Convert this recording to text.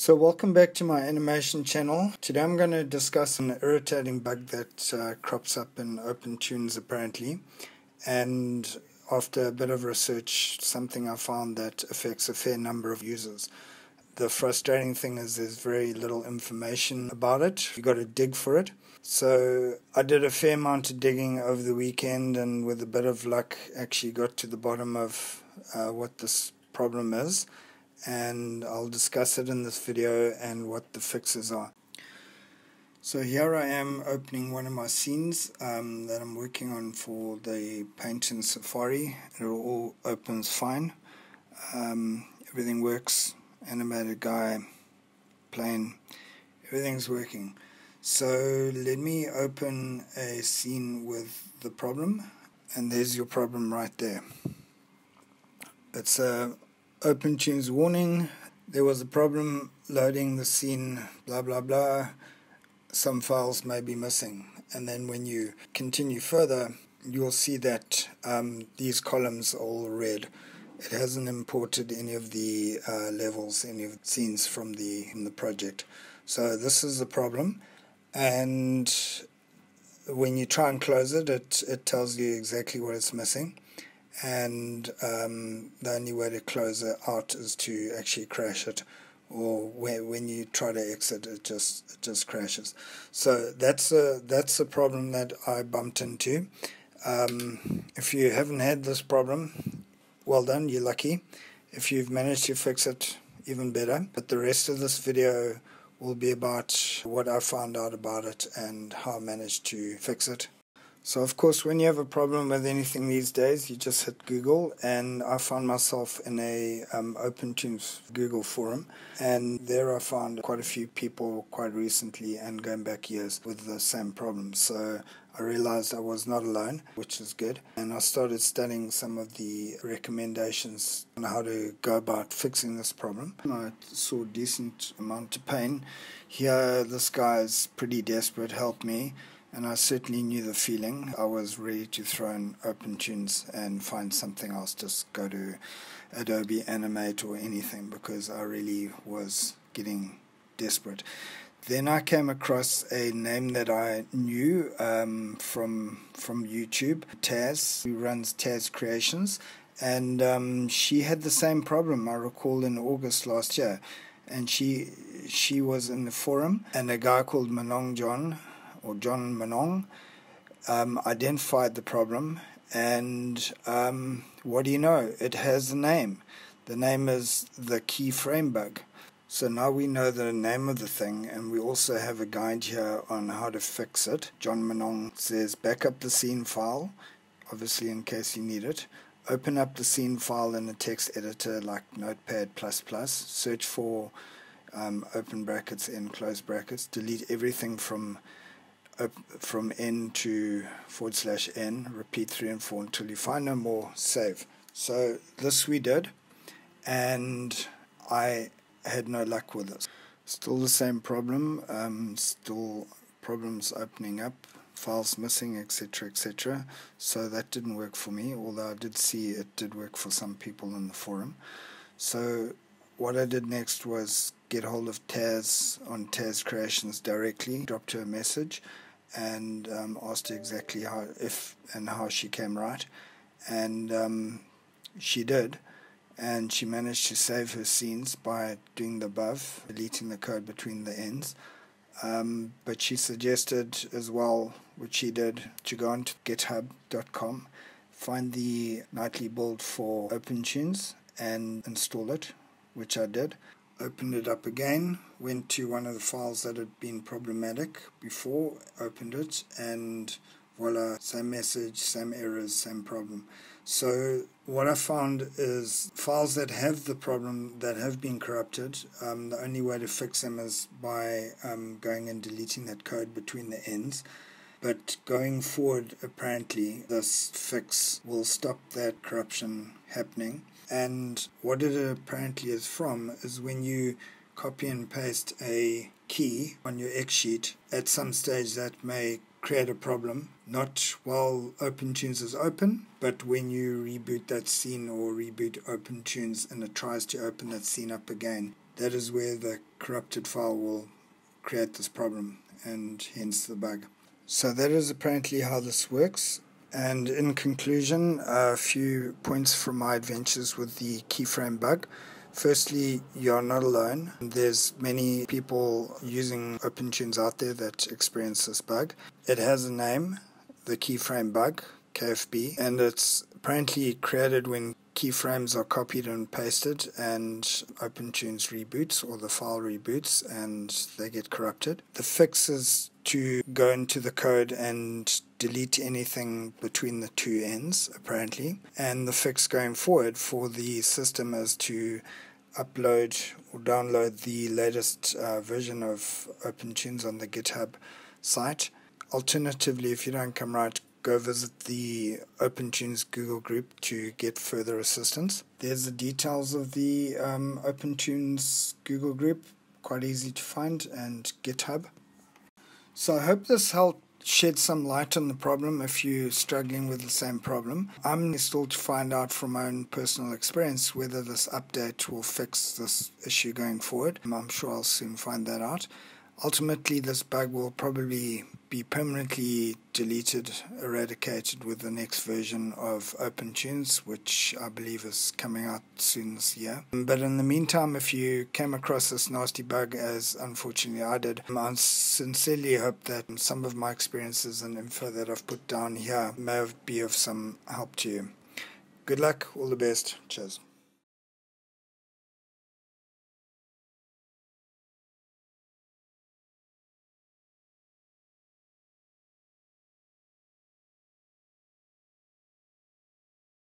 So welcome back to my animation channel. Today I'm going to discuss an irritating bug that crops up in OpenToonz apparently, and after a bit of research, something I found that affects a fair number of users. The frustrating thing is there's very little information about it. You've got to dig for it. So I did a fair amount of digging over the weekend, and with a bit of luck actually got to the bottom of what this problem is. And I'll discuss it in this video and what the fixes are. So here I am opening one of my scenes that I'm working on for the Painter on Safari. It all opens fine. Everything works. Animated guy, plane, everything's working. So let me open a scene with the problem, and there's your problem right there. It's a OpenToonz warning, there was a problem loading the scene, blah blah blah, some files may be missing. And then when you continue further, you'll see that these columns are all red. It hasn't imported any of the levels, any of the scenes from the project. So this is the problem, and when you try and close it, it tells you exactly what it's missing. And the only way to close it out is to actually crash it, or when you try to exit, it just crashes. So that's a problem that I bumped into. If you haven't had this problem, well done, you're lucky. If you've managed to fix it, even better. But the rest of this video will be about what I found out about it and how I managed to fix it. So of course, when you have a problem with anything these days, you just hit Google, and I found myself in a OpenToonz Google forum, and there I found quite a few people quite recently and going back years with the same problem. So I realized I was not alone, which is good, and I started studying some of the recommendations on how to go about fixing this problem. I saw a decent amount of pain. Here, this guy's pretty desperate, help me. And I certainly knew the feeling. I was ready to throw in OpenToonz and find something else, just go to Adobe Animate or anything, because I really was getting desperate. Then I came across a name that I knew from YouTube, Taz, who runs Taz Creations, and she had the same problem, I recall, in August last year. And she was in the forum, and a guy called Manongjohn, or Johnmanong, identified the problem, and what do you know? It has a name. The name is the keyframe bug. So now we know the name of the thing, and we also have a guide here on how to fix it. Johnmanong says back up the scene file, obviously in case you need it. Open up the scene file in a text editor like Notepad++. Search for open brackets, end close brackets. Delete everything from N to /N, repeat 3 and 4 until you find no more, save. So this we did, and I had no luck with this. Still the same problem, still problems opening up, files missing, etc, etc. So that didn't work for me, although I did see it did work for some people in the forum. So what I did next was get hold of Taz on Taz Creations directly, dropped her a message, and asked her exactly how she came right, and she did, and she managed to save her scenes by doing the above, deleting the code between the ends. But she suggested as well, which she did, to go on to GitHub.com, find the nightly build for OpenToonz and install it, which I did. Opened it up again, went to one of the files that had been problematic before, opened it, and voila, same message, same errors, same problem. So what I found is files that have the problem, that have been corrupted, the only way to fix them is by going and deleting that code between the ends. But going forward, apparently, this fix will stop that corruption happening. And what it apparently is from is when you copy and paste a key on your Xsheet, at some stage that may create a problem, not while OpenToonz is open, but when you reboot that scene or reboot OpenToonz and it tries to open that scene up again. That is where the corrupted file will create this problem and hence the bug. So that is apparently how this works. And in conclusion, a few points from my adventures with the keyframe bug. Firstly, you are not alone. There's many people using OpenToonz out there that experience this bug. It has a name, the keyframe bug, KFB, and it's apparently created when keyframes are copied and pasted and OpenToonz reboots, or the file reboots, and they get corrupted. The fix is to go into the code and delete anything between the two ends, apparently. And the fix going forward for the system is to upload or download the latest version of OpenToonz on the GitHub site. Alternatively, if you don't come right, go visit the OpenToonz Google group to get further assistance. There's the details of the OpenToonz Google group, quite easy to find, and GitHub. So I hope this helped shed some light on the problem if you're struggling with the same problem. I'm still to find out from my own personal experience whether this update will fix this issue going forward. I'm sure I'll soon find that out. Ultimately, this bug will probably be permanently deleted, eradicated with the next version of OpenToonz, which I believe is coming out soon this year. But in the meantime, if you came across this nasty bug, as unfortunately I did, I sincerely hope that some of my experiences and info that I've put down here may be of some help to you. Good luck, all the best, cheers.